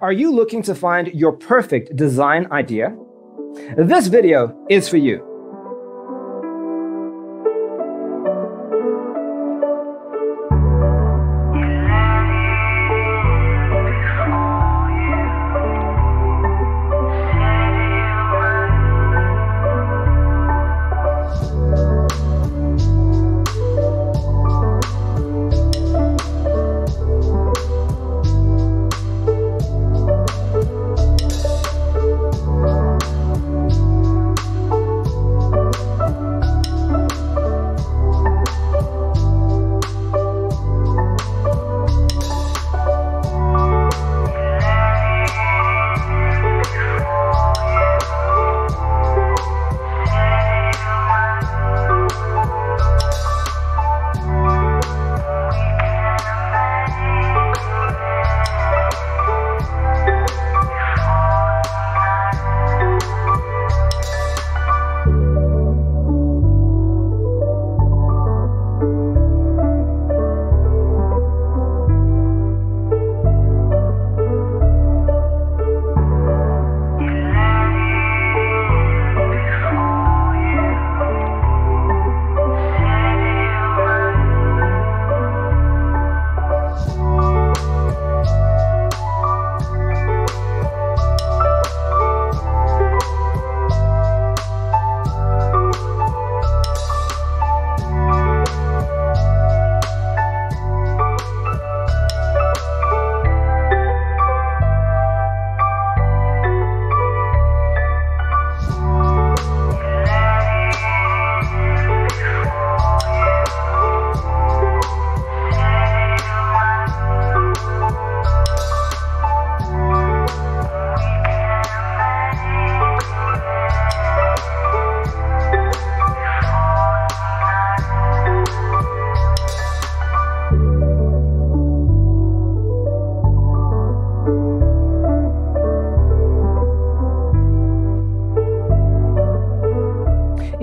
Are you looking to find your perfect design idea? This video is for you.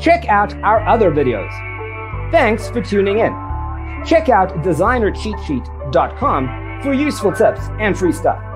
Check out our other videos. Thanks for tuning in. Check out designercheatsheet.com for useful tips and free stuff.